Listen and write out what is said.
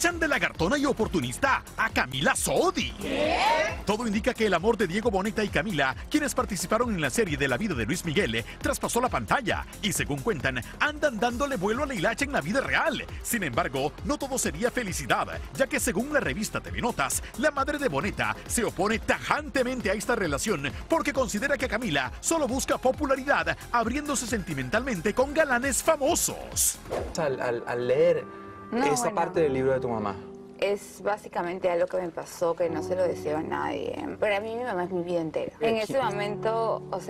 Tachan de lagartona y oportunista a Camila Sodi. ¿Qué? Todo indica que el amor de Diego Boneta y Camila, quienes participaron en la serie de La Vida de Luis Miguel, traspasó la pantalla y, según cuentan, andan dándole vuelo a la hilacha en la vida real. Sin embargo, no todo sería felicidad, ya que según la revista TV Notas, la madre de Boneta se opone tajantemente a esta relación porque considera que Camila solo busca popularidad, abriéndose sentimentalmente con galanes famosos. Al leer esa parte del libro de tu mamá. Es básicamente algo que me pasó, que no se lo deseo a nadie. Para mí mi mamá es mi vida entera. En ese momento, o sea...